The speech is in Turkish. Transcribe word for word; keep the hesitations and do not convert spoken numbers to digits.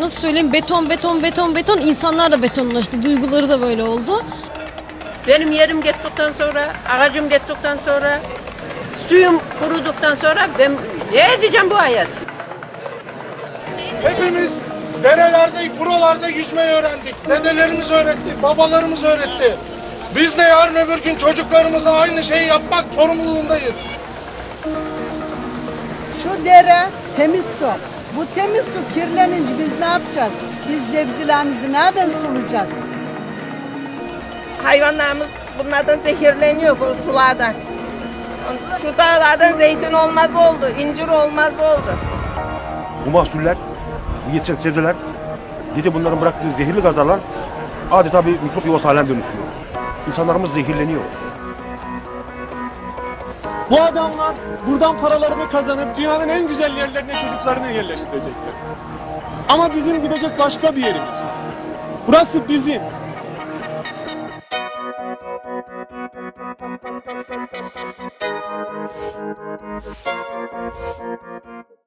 nasıl söyleyeyim, beton beton beton beton, insanlar da betonlaştı, duyguları da böyle oldu. Benim yerim gittikten sonra, ağacım gittikten sonra, suyum kuruduktan sonra ben ne edeceğim bu hayat? Hepimiz derelerde, buralarda yüzmeyi öğrendik. Dedelerimiz öğretti, babalarımız öğretti. Biz de yarın öbür gün çocuklarımıza aynı şeyi yapmak sorumluluğundayız. Şu dere temiz su. Bu temiz su kirlenince biz ne yapacağız? Biz sebzelerimizi nereden sulayacağız? Hayvanlarımız bunlardan zehirleniyor, bu sulardan. Şu dağlardan zeytin olmaz oldu, incir olmaz oldu. Bu mahsuller, bu yetişen sebzeler, gece bunların bıraktığı zehirli gazlarla adeta bir mikrop yuvası haline dönüşüyor. İnsanlarımız zehirleniyor. Bu adamlar buradan paralarını kazanıp dünyanın en güzel yerlerine çocuklarını yerleştirecekler. Ama bizim gidecek başka bir yerimiz. Burası bizim. Thank you.